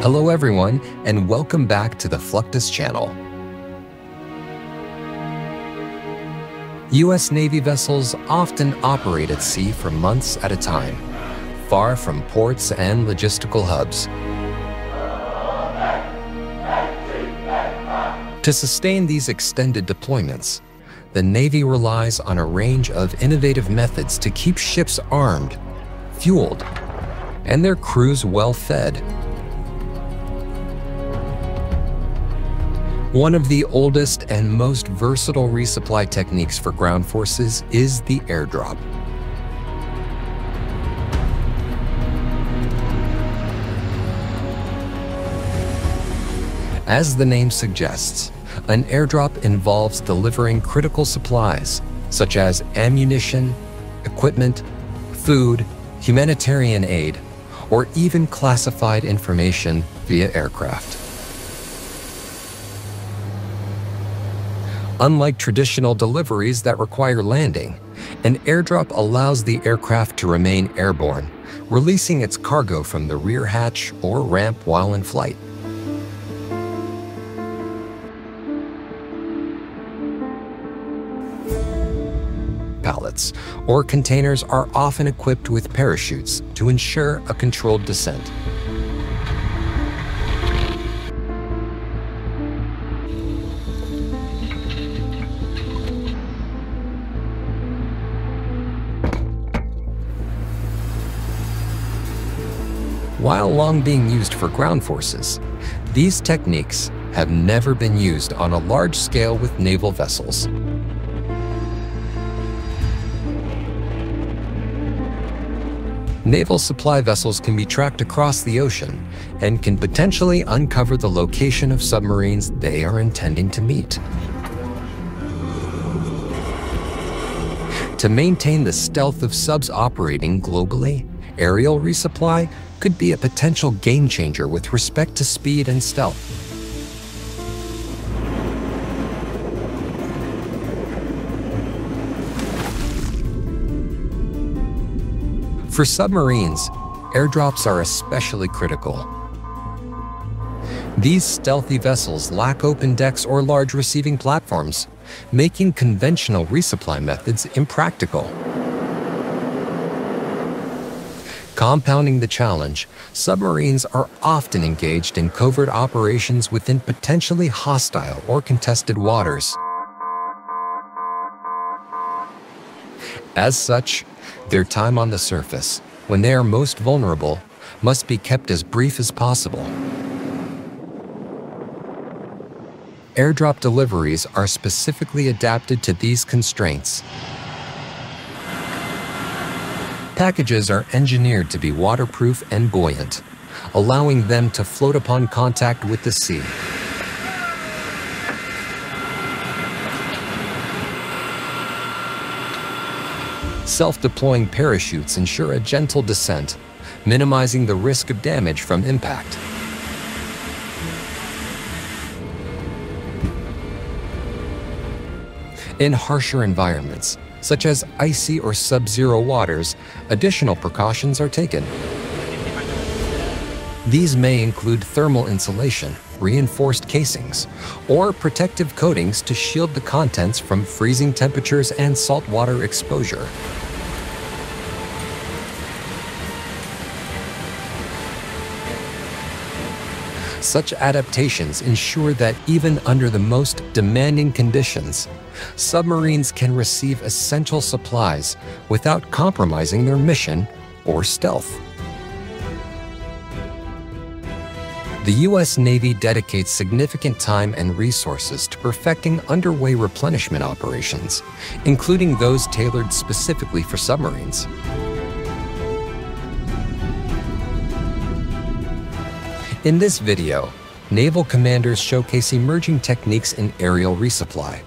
Hello everyone, and welcome back to the Fluctus Channel. U.S. Navy vessels often operate at sea for months at a time, far from ports and logistical hubs. To sustain these extended deployments, the Navy relies on a range of innovative methods to keep ships armed, fueled, and their crews well-fed. One of the oldest and most versatile resupply techniques for ground forces is the airdrop. As the name suggests, an airdrop involves delivering critical supplies such as ammunition, equipment, food, humanitarian aid, or even classified information via aircraft. Unlike traditional deliveries that require landing, an airdrop allows the aircraft to remain airborne, releasing its cargo from the rear hatch or ramp while in flight. Pallets or containers are often equipped with parachutes to ensure a controlled descent. While long being used for ground forces, these techniques have never been used on a large scale with naval vessels. Naval supply vessels can be tracked across the ocean and can potentially uncover the location of submarines they are intending to meet. To maintain the stealth of subs operating globally, aerial resupply could be a potential game changer with respect to speed and stealth. For submarines, airdrops are especially critical. These stealthy vessels lack open decks or large receiving platforms, making conventional resupply methods impractical. Compounding the challenge, submarines are often engaged in covert operations within potentially hostile or contested waters. As such, their time on the surface, when they are most vulnerable, must be kept as brief as possible. Airdrop deliveries are specifically adapted to these constraints. Packages are engineered to be waterproof and buoyant, allowing them to float upon contact with the sea. Self-deploying parachutes ensure a gentle descent, minimizing the risk of damage from impact. In harsher environments, such as icy or sub-zero waters, additional precautions are taken. These may include thermal insulation, reinforced casings, or protective coatings to shield the contents from freezing temperatures and saltwater exposure. Such adaptations ensure that even under the most demanding conditions, submarines can receive essential supplies without compromising their mission or stealth. The U.S. Navy dedicates significant time and resources to perfecting underway replenishment operations, including those tailored specifically for submarines. In this video, naval commanders showcase emerging techniques in aerial resupply,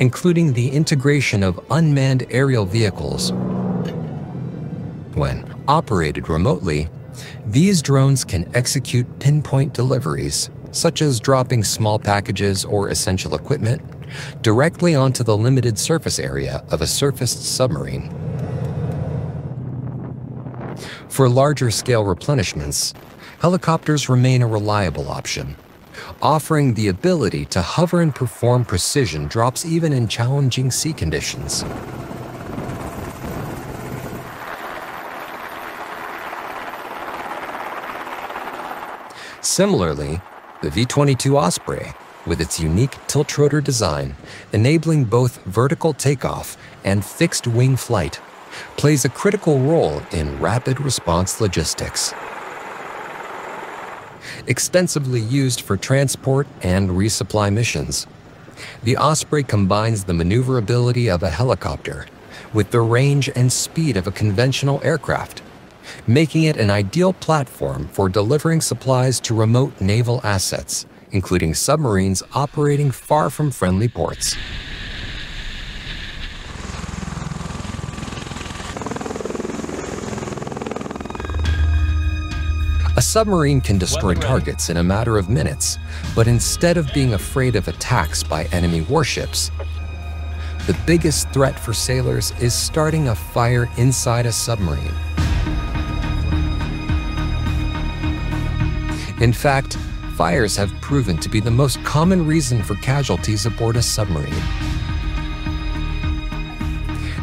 including the integration of unmanned aerial vehicles. When operated remotely, these drones can execute pinpoint deliveries, such as dropping small packages or essential equipment, directly onto the limited surface area of a surfaced submarine. For larger-scale replenishments, helicopters remain a reliable option, offering the ability to hover and perform precision drops even in challenging sea conditions. Similarly, the V-22 Osprey, with its unique tiltrotor design, enabling both vertical takeoff and fixed-wing flight, plays a critical role in rapid response logistics. Extensively used for transport and resupply missions, the Osprey combines the maneuverability of a helicopter with the range and speed of a conventional aircraft, making it an ideal platform for delivering supplies to remote naval assets, including submarines operating far from friendly ports. A submarine can destroy targets in a matter of minutes, but instead of being afraid of attacks by enemy warships, the biggest threat for sailors is starting a fire inside a submarine. In fact, fires have proven to be the most common reason for casualties aboard a submarine.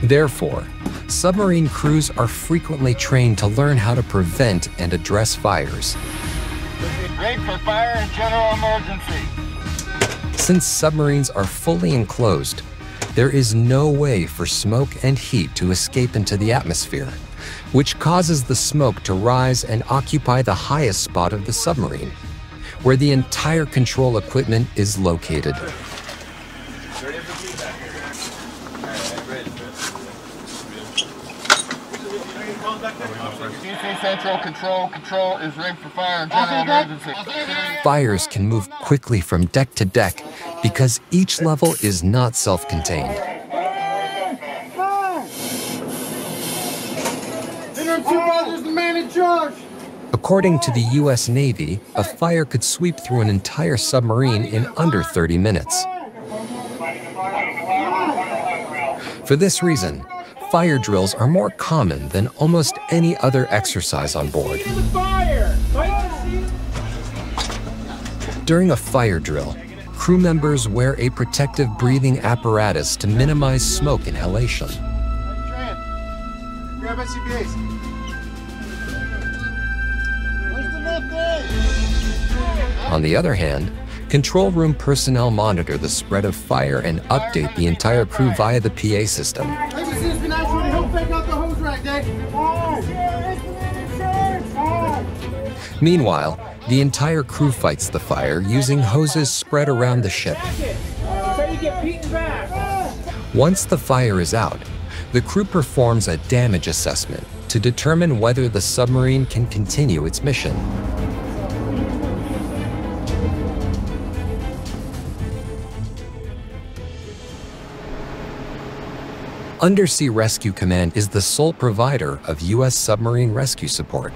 Therefore, submarine crews are frequently trained to learn how to prevent and address fires. This is great for fire and general emergency. Since submarines are fully enclosed, there is no way for smoke and heat to escape into the atmosphere, which causes the smoke to rise and occupy the highest spot of the submarine, where the entire control equipment is located. Control is rigged for fire and general emergency. Fires can move quickly from deck to deck because each level is not self-contained. According to the U.S. Navy, a fire could sweep through an entire submarine in under 30 minutes. For this reason, fire drills are more common than almost any other exercise on board. During a fire drill, crew members wear a protective breathing apparatus to minimize smoke inhalation. On the other hand, control room personnel monitor the spread of fire and update the entire crew via the PA system. Meanwhile, the entire crew fights the fire using hoses spread around the ship. Once the fire is out, the crew performs a damage assessment to determine whether the submarine can continue its mission. Undersea Rescue Command is the sole provider of U.S. submarine rescue support.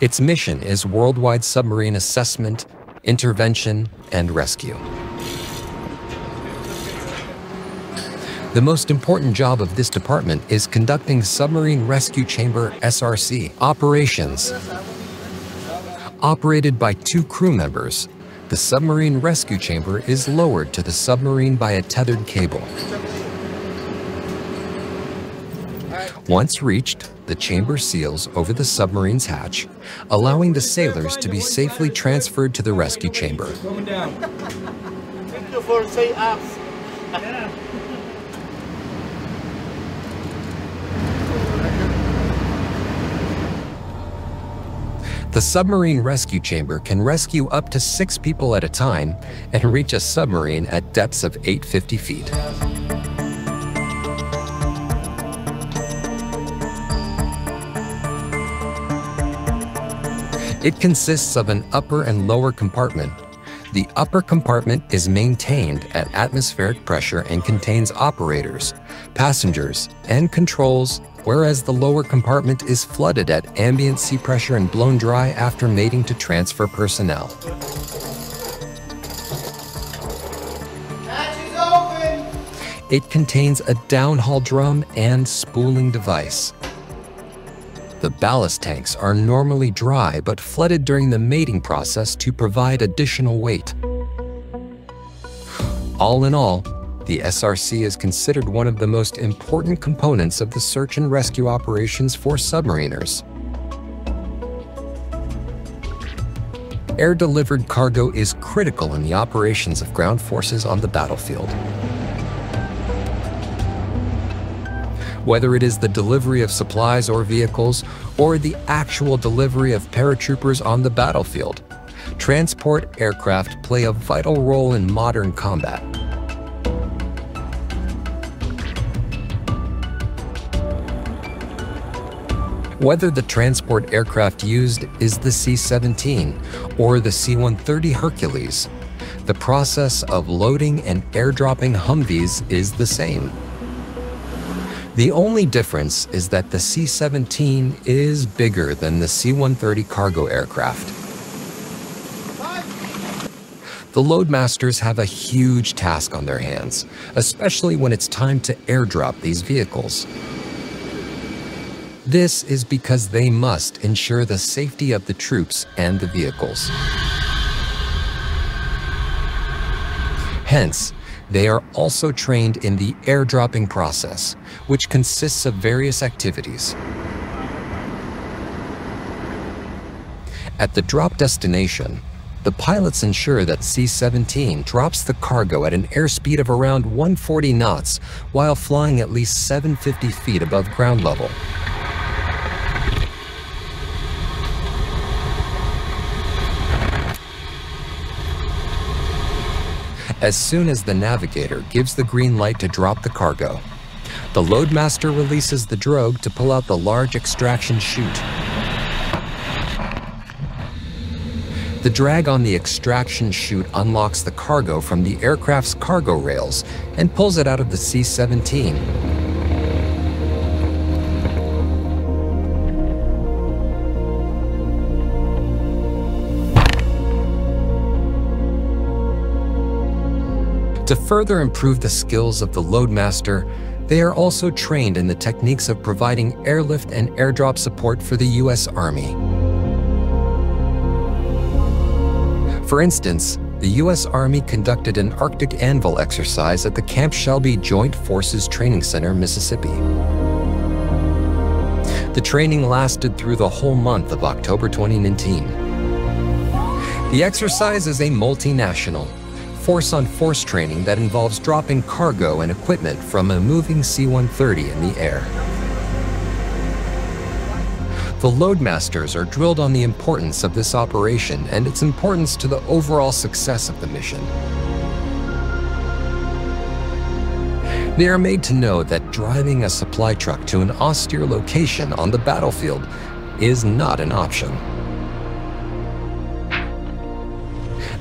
Its mission is worldwide submarine assessment, intervention, and rescue. The most important job of this department is conducting Submarine Rescue Chamber (SRC) operations. Operated by two crew members, the submarine rescue chamber is lowered to the submarine by a tethered cable. Once reached, the chamber seals over the submarine's hatch, allowing the sailors to be safely transferred to the rescue chamber. The submarine rescue chamber can rescue up to 6 people at a time and reach a submarine at depths of 850 feet. It consists of an upper and lower compartment. The upper compartment is maintained at atmospheric pressure and contains operators, passengers, and controls, whereas the lower compartment is flooded at ambient sea pressure and blown dry after mating to transfer personnel. Hatch is open. It contains a downhaul drum and spooling device. The ballast tanks are normally dry but flooded during the mating process to provide additional weight. All in all, the SRC is considered one of the most important components of the search and rescue operations for submariners. Air-delivered cargo is critical in the operations of ground forces on the battlefield. Whether it is the delivery of supplies or vehicles, or the actual delivery of paratroopers on the battlefield, transport aircraft play a vital role in modern combat. Whether the transport aircraft used is the C-17 or the C-130 Hercules, the process of loading and airdropping Humvees is the same. The only difference is that the C-17 is bigger than the C-130 cargo aircraft. The loadmasters have a huge task on their hands, especially when it's time to airdrop these vehicles. This is because they must ensure the safety of the troops and the vehicles. Hence, they are also trained in the airdropping process, which consists of various activities. At the drop destination, the pilots ensure that C-17 drops the cargo at an airspeed of around 140 knots while flying at least 750 feet above ground level. As soon as the navigator gives the green light to drop the cargo, the loadmaster releases the drogue to pull out the large extraction chute. The drag on the extraction chute unlocks the cargo from the aircraft's cargo rails and pulls it out of the C-17. To further improve the skills of the loadmaster, they are also trained in the techniques of providing airlift and airdrop support for the U.S. Army. For instance, the U.S. Army conducted an Arctic Anvil exercise at the Camp Shelby Joint Forces Training Center, Mississippi. The training lasted through the whole month of October 2019. The exercise is a multinational, force-on-force training that involves dropping cargo and equipment from a moving C-130 in the air. The loadmasters are drilled on the importance of this operation and its importance to the overall success of the mission. They are made to know that driving a supply truck to an austere location on the battlefield is not an option.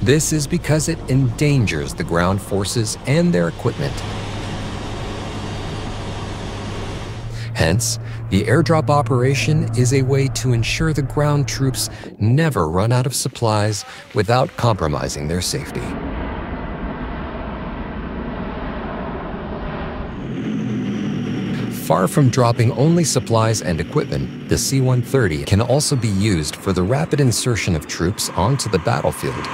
This is because it endangers the ground forces and their equipment. Hence, the airdrop operation is a way to ensure the ground troops never run out of supplies without compromising their safety. Far from dropping only supplies and equipment, the C-130 can also be used for the rapid insertion of troops onto the battlefield.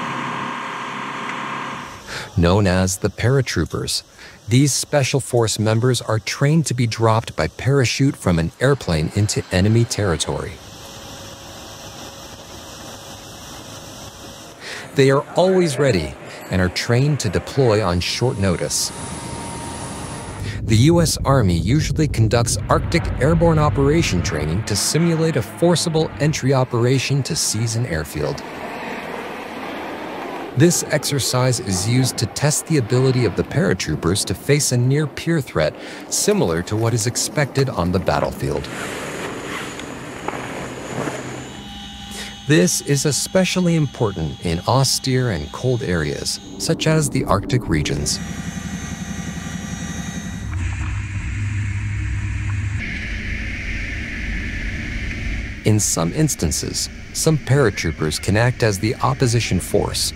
Known as the paratroopers, these special force members are trained to be dropped by parachute from an airplane into enemy territory. They are always ready and are trained to deploy on short notice. The U.S. Army usually conducts Arctic airborne operation training to simulate a forcible entry operation to seize an airfield. This exercise is used to test the ability of the paratroopers to face a near-peer threat similar to what is expected on the battlefield. This is especially important in austere and cold areas, such as the Arctic regions. In some instances, some paratroopers can act as the opposition force,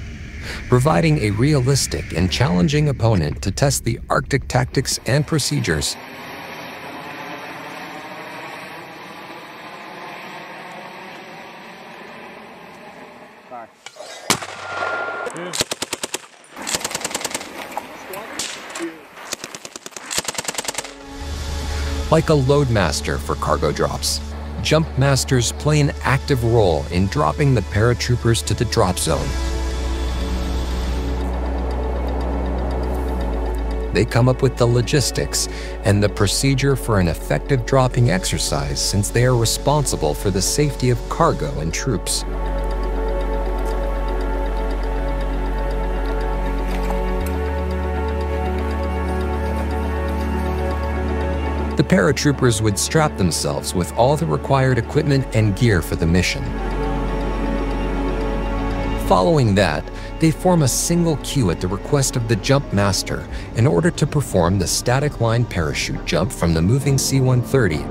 providing a realistic and challenging opponent to test the Arctic tactics and procedures. Like a loadmaster for cargo drops, jump masters play an active role in dropping the paratroopers to the drop zone. They come up with the logistics and the procedure for an effective dropping exercise, since they are responsible for the safety of cargo and troops. The paratroopers would strap themselves with all the required equipment and gear for the mission. Following that, they form a single queue at the request of the jump master in order to perform the static line parachute jump from the moving C-130.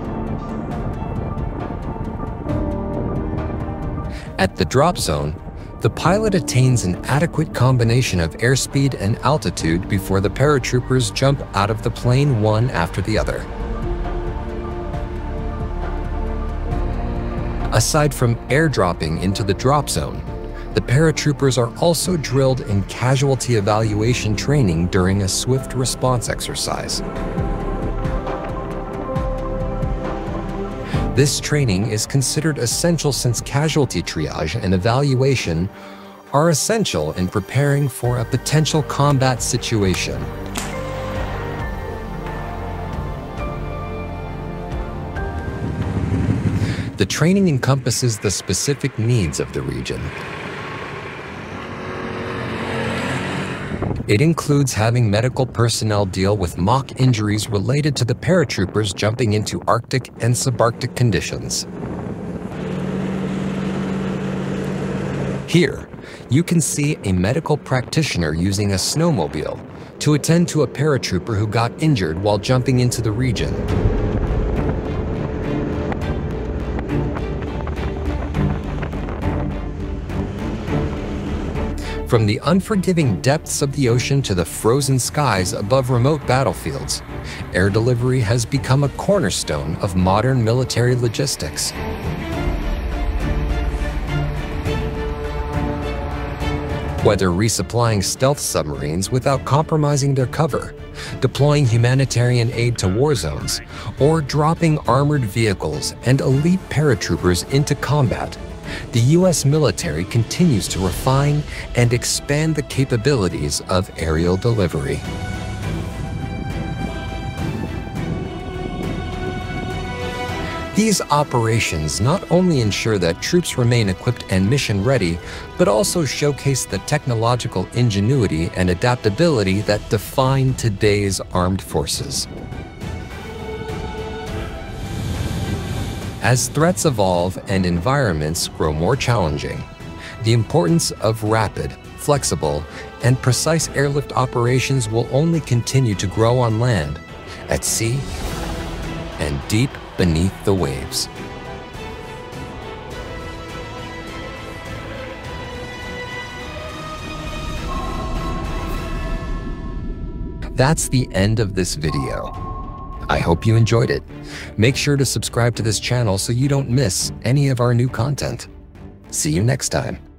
At the drop zone, the pilot attains an adequate combination of airspeed and altitude before the paratroopers jump out of the plane one after the other. Aside from airdropping into the drop zone, the paratroopers are also drilled in casualty evaluation training during a Swift Response exercise. This training is considered essential since casualty triage and evaluation are essential in preparing for a potential combat situation. The training encompasses the specific needs of the region. It includes having medical personnel deal with mock injuries related to the paratroopers jumping into Arctic and subarctic conditions. Here, you can see a medical practitioner using a snowmobile to attend to a paratrooper who got injured while jumping into the region. From the unforgiving depths of the ocean to the frozen skies above remote battlefields, air delivery has become a cornerstone of modern military logistics. Whether resupplying stealth submarines without compromising their cover, deploying humanitarian aid to war zones, or dropping armored vehicles and elite paratroopers into combat, the U.S. military continues to refine and expand the capabilities of aerial delivery. These operations not only ensure that troops remain equipped and mission ready, but also showcase the technological ingenuity and adaptability that define today's armed forces. As threats evolve and environments grow more challenging, the importance of rapid, flexible, and precise airlift operations will only continue to grow on land, at sea, and deep beneath the waves. That's the end of this video. I hope you enjoyed it. Make sure to subscribe to this channel so you don't miss any of our new content. See you next time.